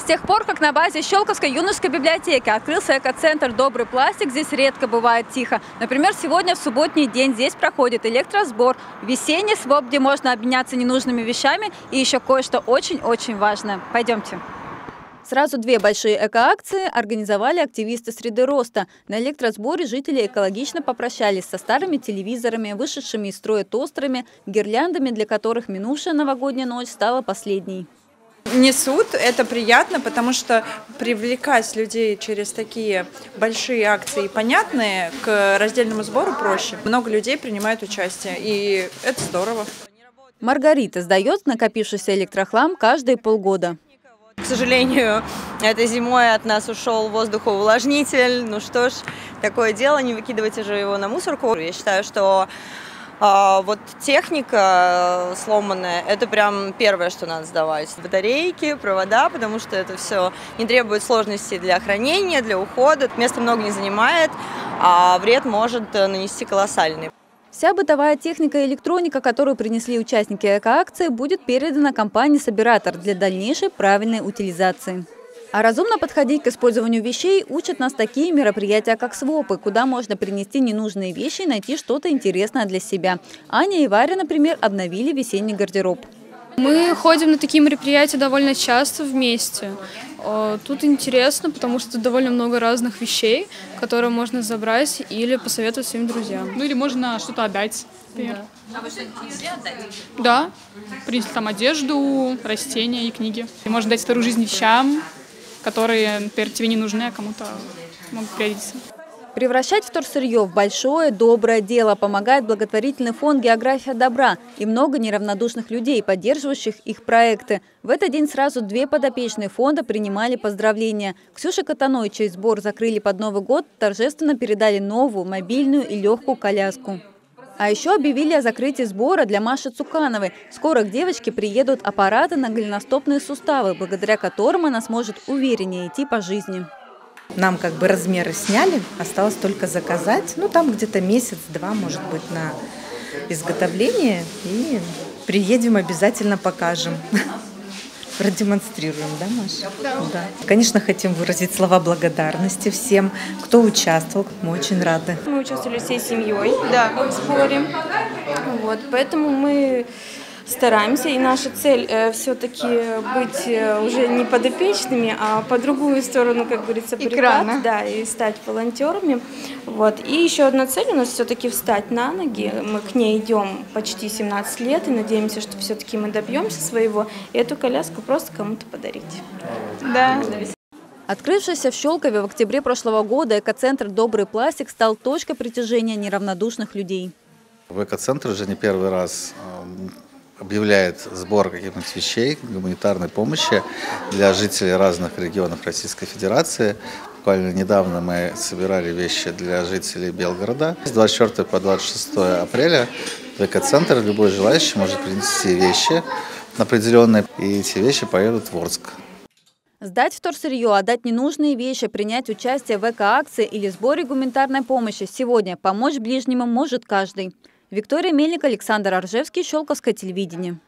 С тех пор, как на базе Щелковской юношеской библиотеки открылся экоцентр «Добрый пластик», здесь редко бывает тихо. Например, сегодня в субботний день здесь проходит электросбор, весенний своп, где можно обменяться ненужными вещами и еще кое-что очень-очень важное. Пойдемте. Сразу две большие экоакции организовали активисты «Среды роста». На электросборе жители экологично попрощались со старыми телевизорами, вышедшими из строя тостерами, гирляндами, для которых минувшая новогодняя ночь стала последней. Несут, это приятно, потому что привлекать людей через такие большие акции, понятные, к раздельному сбору проще. Много людей принимают участие, и это здорово. Маргарита сдает накопившийся электрохлам каждые полгода. К сожалению, этой зимой от нас ушел воздухоувлажнитель. Ну что ж, такое дело, не выкидывайте же его на мусорку. Я считаю, что вот техника сломанная, это прям первое, что надо сдавать. Батарейки, провода, потому что это все не требует сложностей для хранения, для ухода. Места много не занимает, а вред может нанести колоссальный. Вся бытовая техника и электроника, которую принесли участники экоакции, будет передана компании «Собиратор» для дальнейшей правильной утилизации. А разумно подходить к использованию вещей учат нас такие мероприятия, как свопы, куда можно принести ненужные вещи и найти что-то интересное для себя. Аня и Варя, например, обновили весенний гардероб. Мы ходим на такие мероприятия довольно часто вместе. Тут интересно, потому что довольно много разных вещей, которые можно забрать или посоветовать своим друзьям. Ну или можно что-то отдать, например. Да. А вы что-нибудь принесли отдать? Да. Принесли там одежду, растения и книги. И можно дать вторую жизнь вещам, которые, например, тебе не нужны, а кому-то могут пригодиться. Превращать вторсырье в большое, доброе дело помогает благотворительный фонд «География добра» и много неравнодушных людей, поддерживающих их проекты. В этот день сразу две подопечные фонда принимали поздравления. Ксюша Катаной, чей сбор закрыли под Новый год, торжественно передали новую, мобильную и легкую коляску. А еще объявили о закрытии сбора для Маши Цукановой. Скоро к девочке приедут аппараты на голеностопные суставы, благодаря которым она сможет увереннее идти по жизни. Нам как бы размеры сняли, осталось только заказать. Ну там где-то месяц-два, может быть, на изготовление. И приедем, обязательно покажем. Продемонстрируем, да, Маша? Да. Конечно, хотим выразить слова благодарности всем, кто участвовал. Мы очень рады. Мы участвовали всей семьей, да, в сборе. Вот, поэтому мы стараемся. И наша цель все-таки быть уже не подопечными, а по другую сторону, как говорится, приказ, да, и стать волонтерами. Вот. И еще одна цель у нас все-таки встать на ноги. Мы к ней идем почти 17 лет и надеемся, что все-таки мы добьемся своего. И эту коляску просто кому-то подарить. Да. Открывшийся в Щелкове в октябре прошлого года экоцентр «Добрый пластик» стал точкой притяжения неравнодушных людей. В экоцентре уже не первый раз объявляет сбор каких-нибудь вещей, гуманитарной помощи для жителей разных регионов Российской Федерации. Буквально недавно мы собирали вещи для жителей Белгорода. С 24 по 26 апреля в экоцентр любой желающий может принести вещи определенные, и эти вещи поедут в Орск. Сдать вторсырье, отдать ненужные вещи, принять участие в экоакции или сборе гуманитарной помощи. Сегодня помочь ближнему может каждый. Виктория Мельник, Александр Оржевский, Щелковское телевидение.